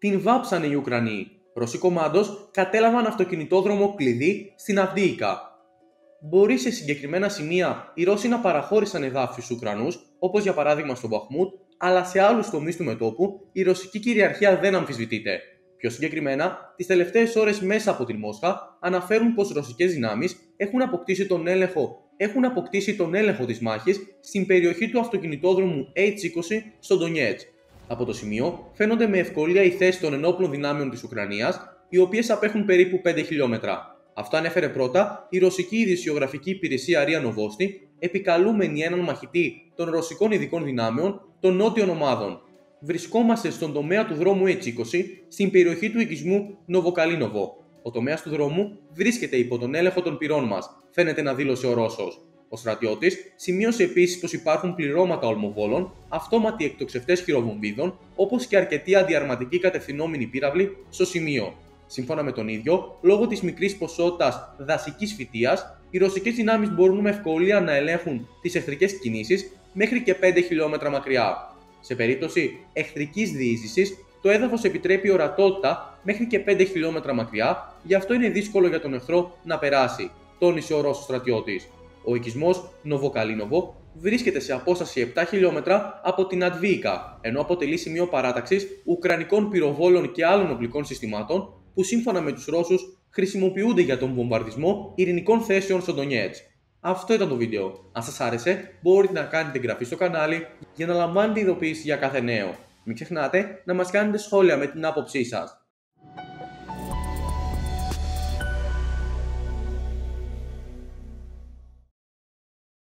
την βάψανε οι Ουκρανοί. Ρωσικό μάντος κατέλαβαν αυτοκινητόδρομο κλειδί στην Αντβίικα. Μπορεί σε συγκεκριμένα σημεία οι Ρώσοι να παραχώρησαν εδάφη στους Ουκρανούς, όπως για παράδειγμα στο Μπαχμούτ, αλλά σε άλλους τομείς του μετώπου η ρωσική κυριαρχία δεν αμφισβητείται. Πιο συγκεκριμένα, τις τελευταίες ώρες μέσα από την Μόσχα αναφέρουν πως οι ρωσικές δυνάμεις έχουν αποκτήσει τον έλεγχο της μάχης στην περιοχή του αυτοκινητόδρομου H20 στο Ντονιέτσκ. Από το σημείο φαίνονται με ευκολία οι θέσεις των ενόπλων δυνάμεων της Ουκρανίας, οι οποίες απέχουν περίπου 5 χιλιόμετρα. Αυτό ανέφερε πρώτα η ρωσική ειδησιογραφική υπηρεσία RIA Novosti, επικαλούμενη έναν μαχητή των ρωσικών ειδικών δυνάμεων των νότιων ομάδων. Βρισκόμαστε στον τομέα του δρόμου H20, στην περιοχή του οικισμού Novokalinovo. Ο τομέας του δρόμου βρίσκεται υπό τον έλεγχο των πυρών μας, φαίνεται να δήλωσε ο Ρώσος. Ο στρατιώτης σημείωσε επίσης πως υπάρχουν πληρώματα ολμοβόλων, αυτόματοι εκτοξευτές χειροβομβίδων, όπως και αρκετοί αντιαρματικοί κατευθυνόμενοι πύραυλοι στο σημείο. Σύμφωνα με τον ίδιο, λόγω της μικρής ποσότητας δασικής φυτείας, οι ρωσικές δυνάμεις μπορούν με ευκολία να ελέγχουν τις εχθρικές κινήσεις μέχρι και 5 χιλιόμετρα μακριά. Σε περίπτωση εχθρικής διείσδυσης, το έδαφος επιτρέπει ορατότητα μέχρι και 5 χιλιόμετρα μακριά, γι' αυτό είναι δύσκολο για τον εχθρό να περάσει, τόνισε ο Ρώσος στρατιώτης. Ο οικισμός Novokalinovo βρίσκεται σε απόσταση 7 χιλιόμετρα από την Αντβίικα, ενώ αποτελεί σημείο παράταξης ουκρανικών πυροβόλων και άλλων οπλικών συστημάτων, που σύμφωνα με τους Ρώσους χρησιμοποιούνται για τον βομβαρδισμό ειρηνικών θέσεων στο Ντονιέτσκ. Αυτό ήταν το βίντεο. Αν σας άρεσε, μπορείτε να κάνετε εγγραφή στο κανάλι για να λαμβάνετε ειδοποίησεις για κάθε νέο. Μην ξεχνάτε να μας κάνετε σχόλια με την άποψή σας.